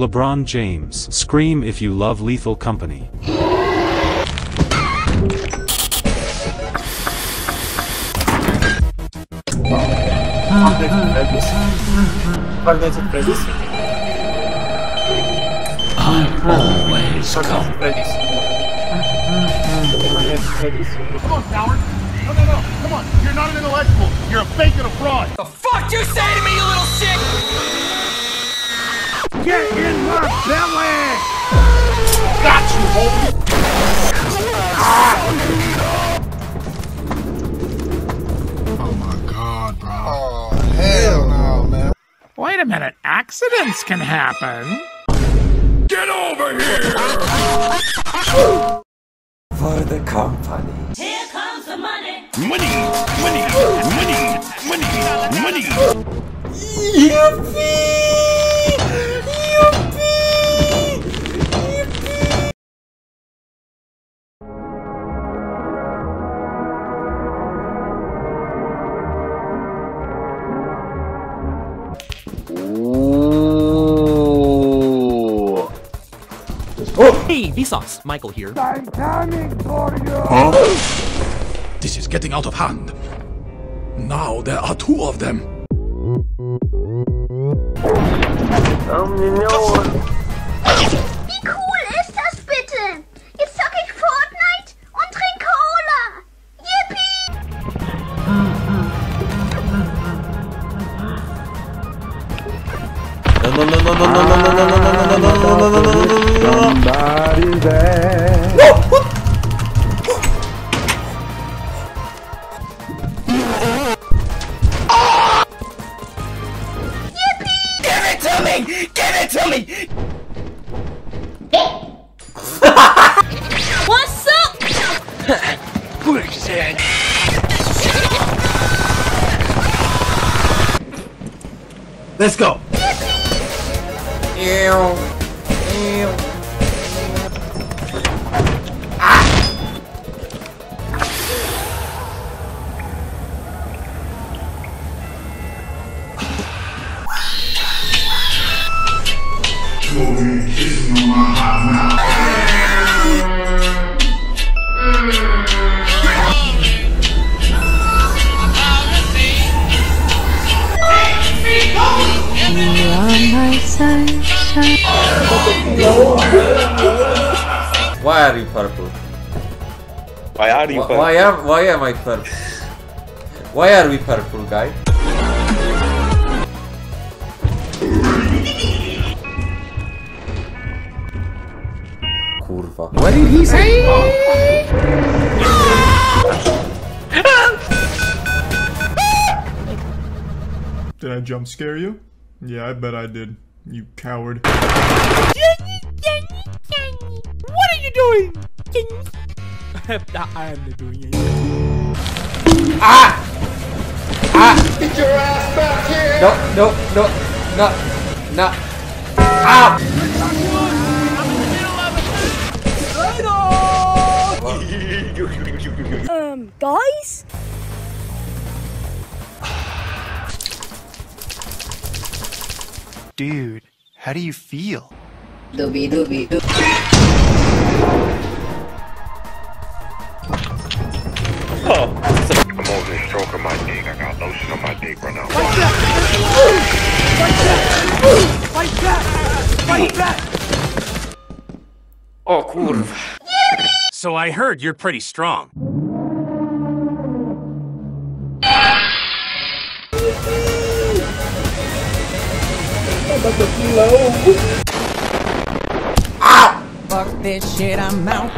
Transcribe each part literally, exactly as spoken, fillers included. LeBron James, scream if you love Lethal Company. I always come. Come on, coward! No, no, no! Come on! You're not an intellectual! You're a fake and a fraud! The fuck you say to me, you little shit! Get in my belly! Got you, homie! Oh my god, bro! Oh hell no, man! Wait a minute! Accidents can happen. Get over here! For the company. Here comes the money. Money, money, money, money, money. Yippee! Yippee! Yippee! Hey, Vsauce, Michael here. I'm coming for you! Huh? This is getting out of hand. Now there are two of them. Wie cool ist das bitte? Jetzt zock ich Fortnite und trinke Cola. Yippee! Somebody there. Whoa, whoa, whoa. Ah! Yippee! Give it to me! Give it to me! What's up? Quicksand. Let's go. Yippee. Ew. Why are you purple? Why are you purple? Why am, why am I purple? Why are we purple, guy? Kurva. What did he say? Did I jump scare you? Yeah, I bet I did. You coward. What are you doing? I am doing it. Ah! Ah! Get your ass back here! No, no, no, no, no. Ah! I'm in the middle of it! Um, guys? Dude, how do you feel? Doobie doobie doobie. Oh, I'm over this stroke of my dick. I got lotion on my dick right now. Fight back! Fight back! Fight back! Fight back! Oh, cool. So I heard you're pretty strong. Ow! Fuck this shit, I'm out.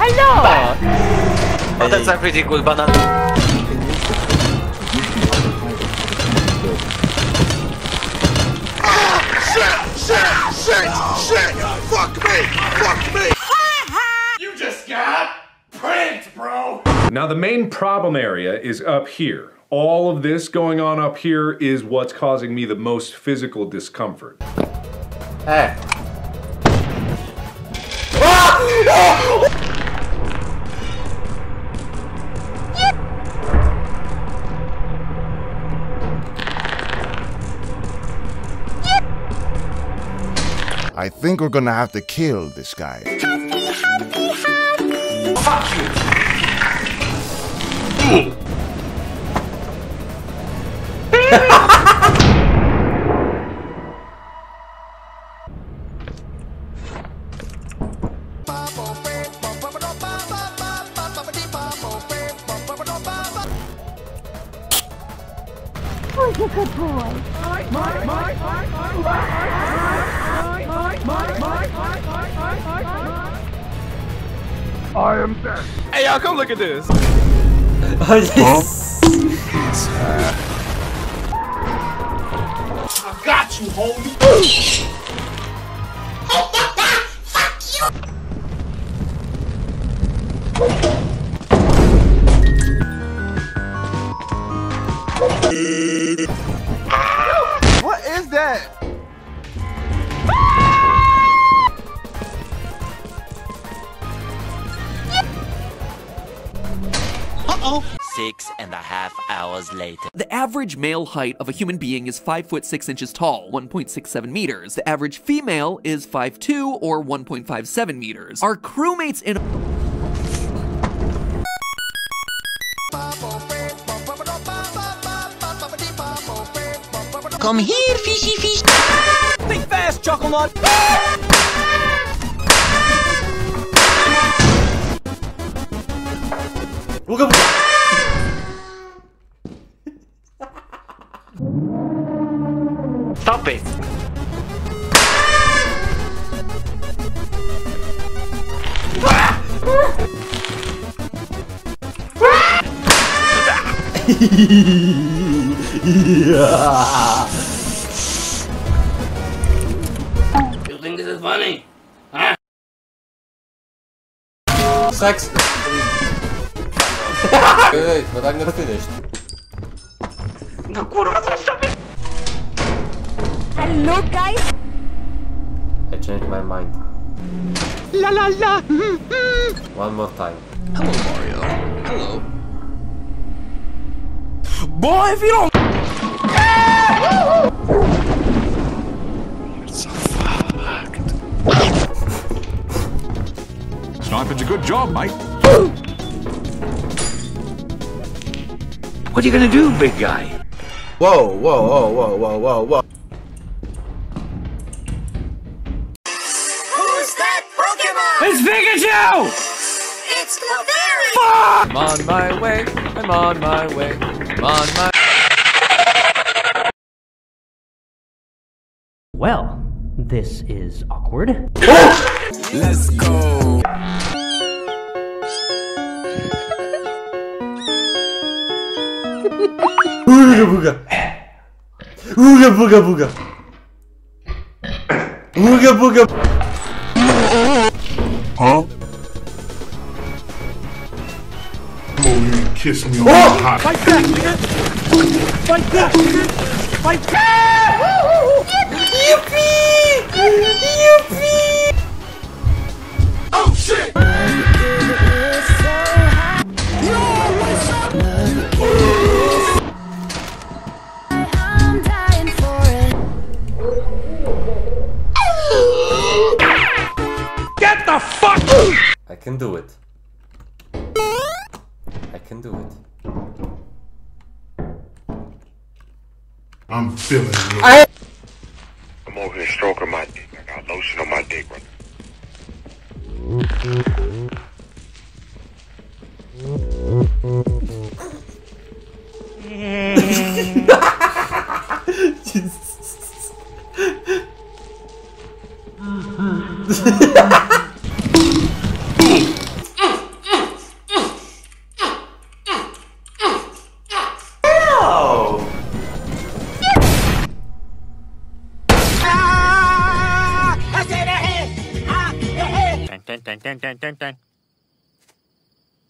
I know! Oh, that's a pretty cool banana. Ah, shit! Shit! Shit! Shit! Fuck me! Fuck me! You just got pranked, bro! Now the main problem area is up here. All of this going on up here is what's causing me the most physical discomfort. Hey. Ah! No! I think we're gonna have to kill this guy. Happy, happy, happy. Fuck you! Oh, you're a good boy. My, my, my, my, my, my. I am back. Hey y'all, come look at this. Oh, yes. I got you, homie. Fuck you. What is that? Six and a half hours later. The average male height of a human being is five foot six inches tall, one point six seven meters. The average female is five two or one point five seven meters. Our crewmates in... Come here, fishy fish. Think fast, chocolate. Look up. Stop it! You think this is funny? Huh? Sex! Good, but I'm not finished. No, kurwa, stop it! Hello, guys. I changed my mind. La la la. One more time. Hello, Mario. Hello. Boy, if you don't. You're so fucked. Sniping's a good job, mate. What are you gonna do, big guy? Whoa, whoa, whoa, whoa, whoa, whoa, whoa. It's Pikachu! It's the fairy! Fuck! I'm on my way, I'm on my way, I'm on my... Well, this is awkward. Let's go! Ooga booga! Ooga booga booga! Ooga booga! Huh? Oh, you kiss me on the hot. Fight back, nigga! Fight back, nigga! Fight back! Yippee! Yippee! Oh, shit! I'm dying for it. Get the fuck! I can do it. I can do it. I'm feeling it. I I'm over here stroking my dick. I got lotion on my dick right now. Jesus. Dun, dun, dun, dun, dun,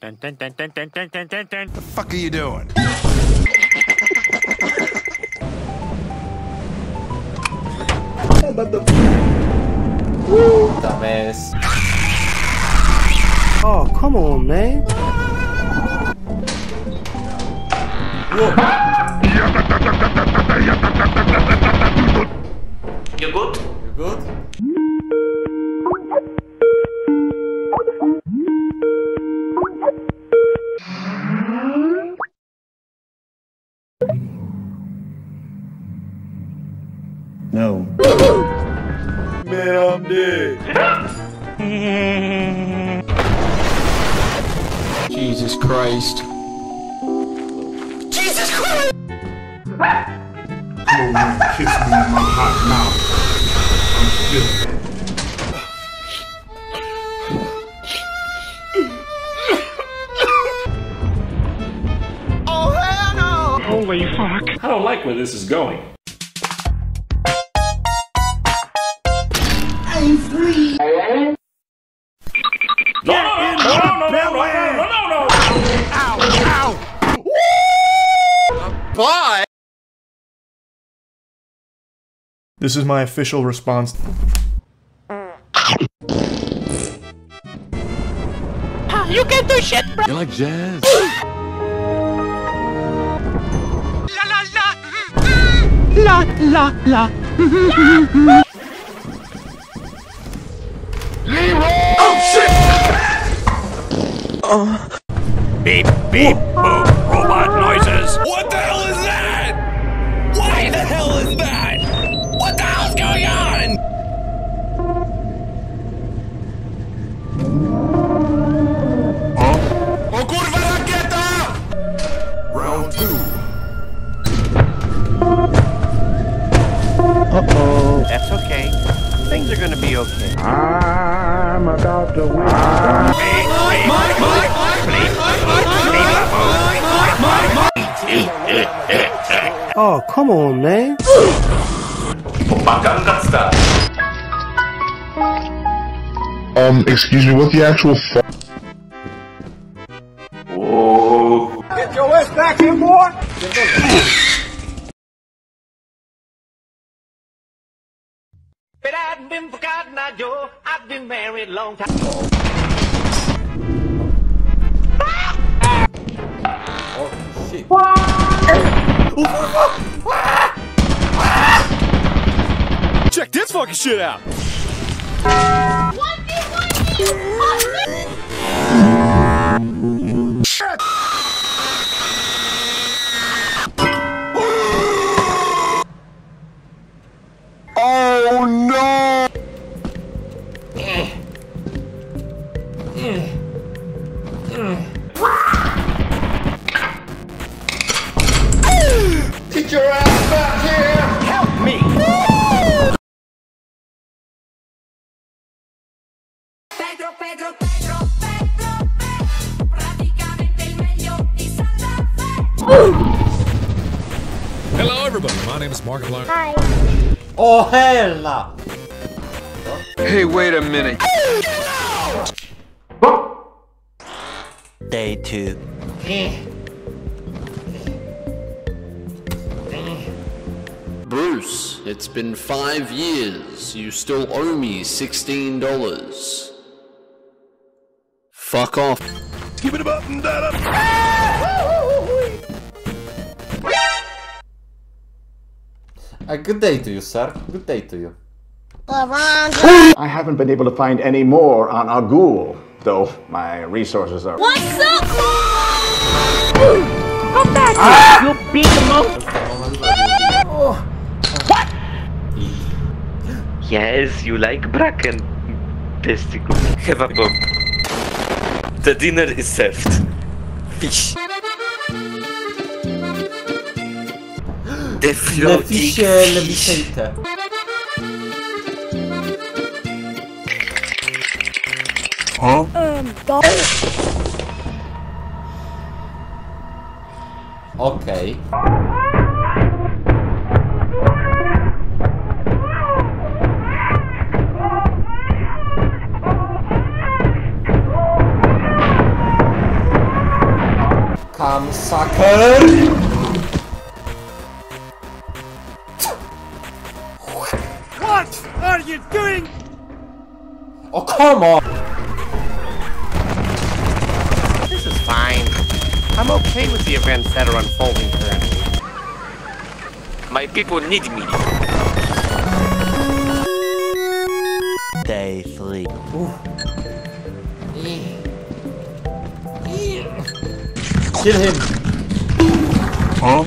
dun, dun, dun, dun. The fuck are you doing? mother. Woo! Dumbass. Oh, come on, man. Whoa. You good? You good? No. Man, I'm dead. Jesus Christ. Jesus Christ! No one kiss me in my hot mouth. I'm still. Oh, hell no! Holy fuck. I don't like where this is going. I'm free. No, no, no, no, no, no, no, no, no, ow, ow. Bye. This is my official response. You can't do shit, bro. You like jazz? La la la. La la la. Oh shit! Uh. Beep beep boop robot noises. What the hell is that? Why the hell is that? What the hell's going on? Huh? Oh kurwa rakieta! Round two. Uh oh. That's okay. Things are gonna be okay. I'm about to win. Oh, come on, man. Um, excuse me, what the actual fuck? Whoa. Get your ass back here, boy! But I've been forgotten, I do. I've been married long time. Oh shit! Check this fucking shit out. What do you want? Get your ass back here! Help me! Pedro, Pedro, Pedro, Pedro, Pedro, praticamente il meglio di Santa Fe. Hello, everybody. My name is Markiplier. Hi. Oh, hell! Hey, wait a minute. Get out! Day two. Bruce, it's been five years. You still owe me sixteen dollars. Fuck off. Give it a button, Dada. A good day to you, sir. Good day to you. I haven't been able to find any more on Agul, though my resources are. What's up? Come back here, ah! You beat the most. Oh. What? Yes, you like bracken testicle. Have a bomb. The dinner is served. Fish. The floating fish. Huh? Um, okay. Come, sucker! What are you doing? Oh, come on! This is fine. I'm okay with the events that are unfolding currently. My people need me. Day three. Kill him! Huh?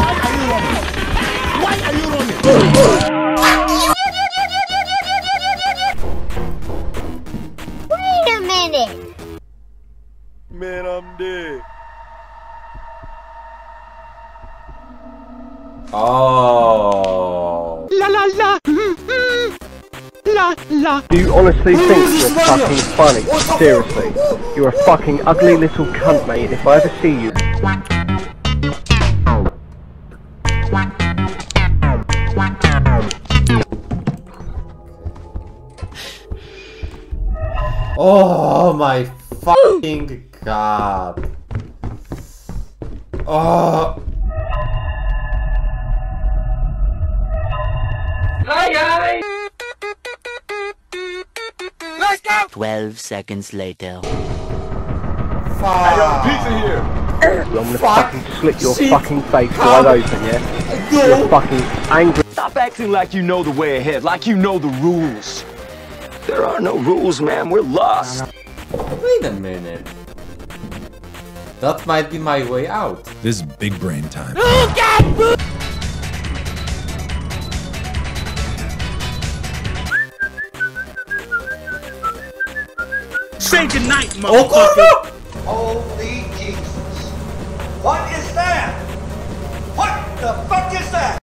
Why are you running? Wait a minute! Man, I'm dead. Oh. La la la. La, la. Do you honestly think you're fucking funny? Seriously. You're a fucking ugly little cunt, mate, if I ever see you. Oh my fucking god. Oh. Hi guys! Let's go! twelve seconds later. Fuck! Hey, yo, pizza here! Well, I'm gonna fuck. fucking slit your Sheep. fucking face Come. wide open, yeah? Go. You're fucking angry. Stop acting like you know the way ahead, like you know the rules. There are no rules, man, we're lost. Wait a minute. That might be my way out. This is big brain time. Oh, God! Say goodnight, motherfucker! Oh, no. Holy Jesus! What is that? What the fuck is that?